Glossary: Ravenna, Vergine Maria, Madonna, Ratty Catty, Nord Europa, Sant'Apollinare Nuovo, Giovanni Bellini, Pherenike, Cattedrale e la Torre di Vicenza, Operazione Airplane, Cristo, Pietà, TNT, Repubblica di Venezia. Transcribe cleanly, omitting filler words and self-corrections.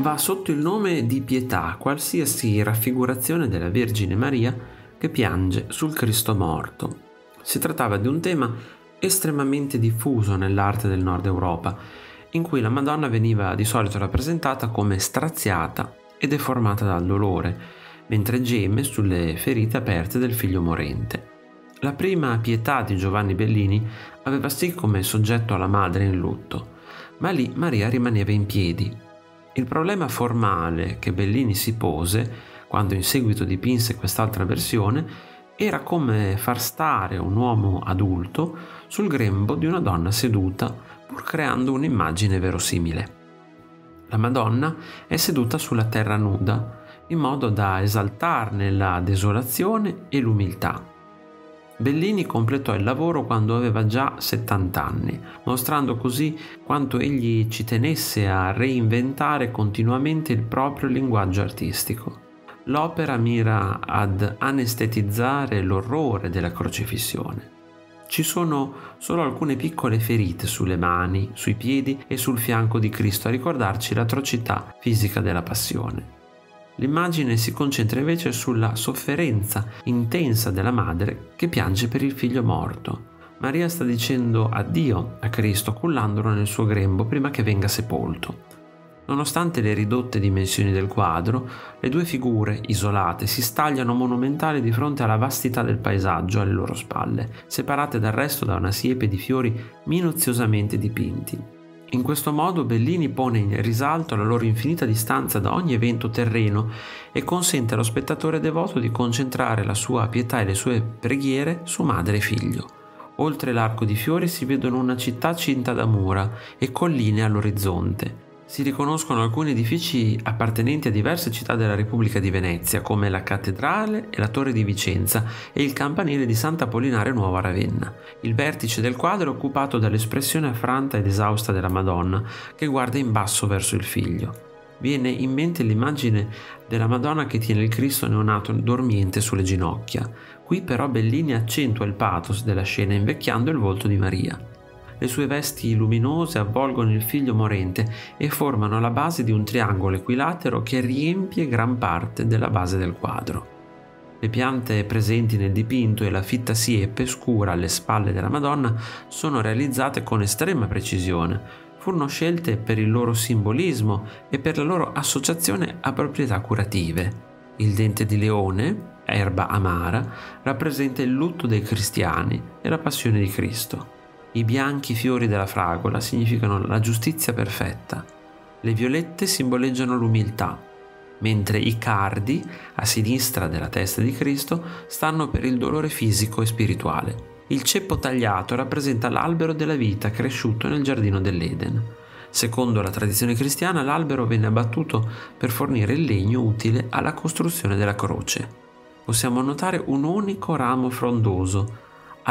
va sotto il nome di Pietà qualsiasi raffigurazione della Vergine Maria che piange sul Cristo morto. Si trattava di un tema estremamente diffuso nell'arte del Nord Europa, in cui la Madonna veniva di solito rappresentata come straziata e deformata dal dolore, mentre geme sulle ferite aperte del figlio morente. La prima Pietà di Giovanni Bellini aveva sì come soggetto alla madre in lutto, ma lì Maria rimaneva in piedi. Il problema formale che Bellini si pose, quando in seguito dipinse quest'altra versione, era come far stare un uomo adulto sul grembo di una donna seduta, pur creando un'immagine verosimile. La Madonna è seduta sulla terra nuda, in modo da esaltarne la desolazione e l'umiltà. Bellini completò il lavoro quando aveva già 70 anni, mostrando così quanto egli ci tenesse a reinventare continuamente il proprio linguaggio artistico. L'opera mira ad anestetizzare l'orrore della crocifissione. Ci sono solo alcune piccole ferite sulle mani, sui piedi e sul fianco di Cristo a ricordarci l'atrocità fisica della passione. L'immagine si concentra invece sulla sofferenza intensa della madre che piange per il figlio morto. Maria sta dicendo addio a Cristo, cullandolo nel suo grembo prima che venga sepolto. Nonostante le ridotte dimensioni del quadro, le due figure isolate si stagliano monumentali di fronte alla vastità del paesaggio alle loro spalle, separate dal resto da una siepe di fiori minuziosamente dipinti. In questo modo Bellini pone in risalto la loro infinita distanza da ogni evento terreno e consente allo spettatore devoto di concentrare la sua pietà e le sue preghiere su madre e figlio. Oltre l'arco di fiori si vedono una città cinta da mura e colline all'orizzonte. Si riconoscono alcuni edifici appartenenti a diverse città della Repubblica di Venezia, come la Cattedrale e la Torre di Vicenza e il campanile di Sant'Apollinare Nuovo a Ravenna. Il vertice del quadro è occupato dall'espressione affranta ed esausta della Madonna, che guarda in basso verso il figlio. Viene in mente l'immagine della Madonna che tiene il Cristo neonato dormiente sulle ginocchia. Qui però Bellini accentua il pathos della scena invecchiando il volto di Maria. Le sue vesti luminose avvolgono il figlio morente e formano la base di un triangolo equilatero che riempie gran parte della base del quadro. Le piante presenti nel dipinto e la fitta siepe scura alle spalle della Madonna sono realizzate con estrema precisione. Furono scelte per il loro simbolismo e per la loro associazione a proprietà curative. Il dente di leone, erba amara, rappresenta il lutto dei cristiani e la passione di Cristo. I bianchi fiori della fragola significano la giustizia perfetta, le violette simboleggiano l'umiltà, mentre i cardi, a sinistra della testa di Cristo, stanno per il dolore fisico e spirituale. Il ceppo tagliato rappresenta l'albero della vita cresciuto nel giardino dell'Eden. Secondo la tradizione cristiana, l'albero venne abbattuto per fornire il legno utile alla costruzione della croce. Possiamo notare un unico ramo frondoso, a